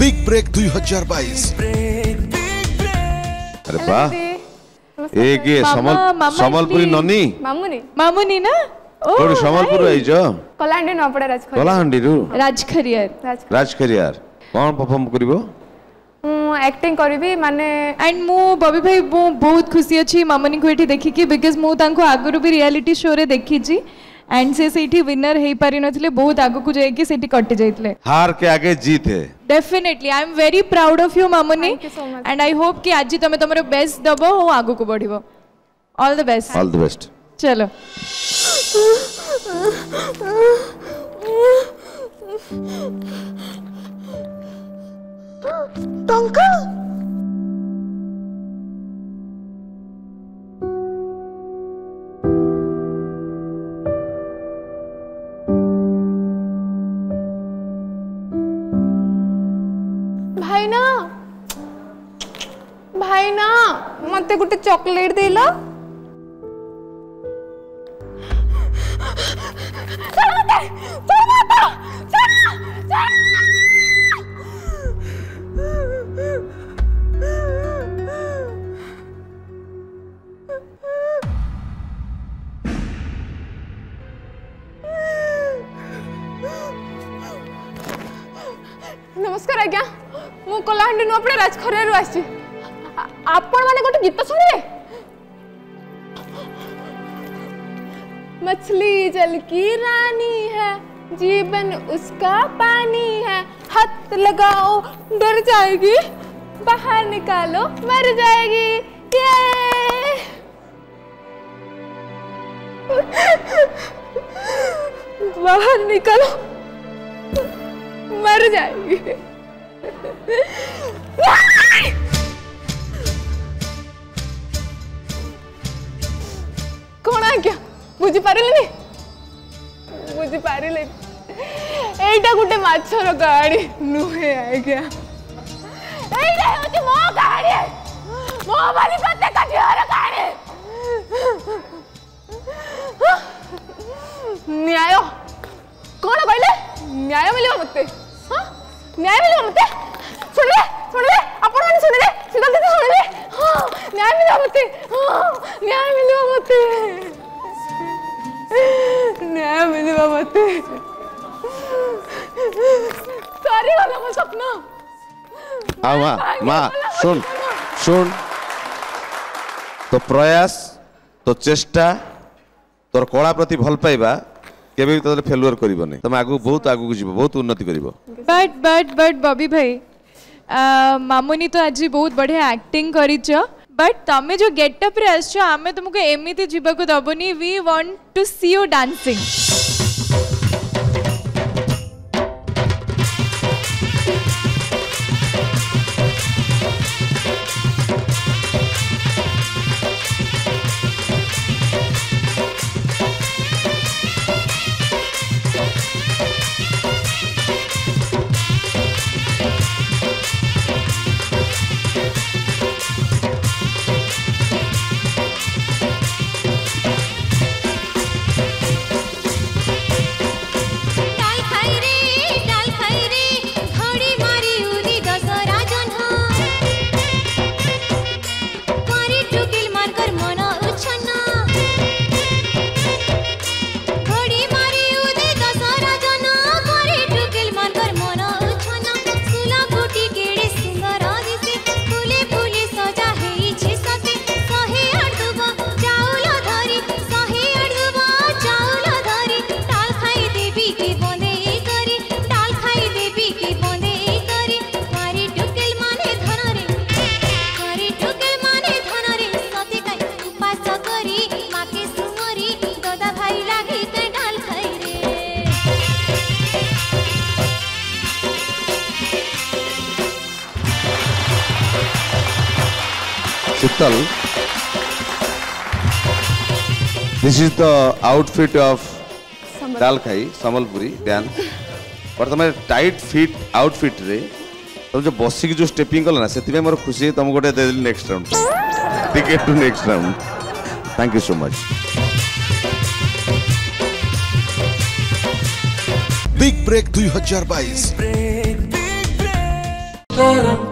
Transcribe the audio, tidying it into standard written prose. Big break 2022। अरे वाह, एक ये संबलपुरी ननी मामुनी मामुनी ना थोड़ी संबलपुर आई जो कलांडी नपड़ा राजखरियार कलांडी रु राजखरियार कौन परफॉर्म करिवो मु एक्टिंग करिवि माने एंड मु बॉबी भाई बहुत खुशी अछि मामुनी को एठी देखि कि बिकॉज़ मु तांको आगरु भी रियलिटी शो रे देखि छी एंड से सेठी विनर हे पारि नथिले बहुत आगु को जाय कि सेठी कटि जायतले हार के आगे जीत है definitely I am very proud of you मामुनी एंड आई होप कि आज तमे तमरो बेस्ट दबो ओ आगु को बढ़िवो ऑल द बेस्ट चलो टंका भाई ना मते गुटे चॉकलेट देला नमस्कार आज्ञा मु कोलांडी नु अपने राजखरे रु आसी आपण माने गोटे गीत सुनिबे मछली जल की रानी है जीवन उसका पानी है हाथ लगाओ डर जाएगी बाहर निकालो मर जाएगी ये बाहर निकालो मर जाएगी कौन आ गया बुझी पारिले एटा गुटे माछर गाड़ी नुहे आ गया एटा होची मो गाड़ी मो वाली पत्ते का झियर गाड़ी न्याय कौन कहले न्याय मिलबो मते हां न्याय मिलबो मते सुन ले आपण माने सुन ले सीधा दीदी सुन ले हां न्याय मिलबो मते न्याय मिलबो मते सारी वाला मो सपना आमा मां सुन तो प्रयास तो चेष्टा तोर कला प्रति भल पाइबा केबे भी तोरे फेलुअर करिवो नै तमे आगु बहुत आगु को जीवो बहुत उन्नति करिवो बट बॉबी भाई मामुनी तो आज बहुत बढ़िया एक्टिंग करिचो बट तमे जो गेटअप रे आछो आमे तुमको एमिति जीवा को दबोनी we want to see you dancing Shittal, this is the outfit of Dalkhai, Sambalpuri dance. But तुम्हारे tight fit outfit रे, तुम जो bossy की जो stepping कल ना, सेती में मरो खुशी है, तुम गोटे दे दिल next round. Ticket to next round. Thank you so much. Big Break 2022. that I'm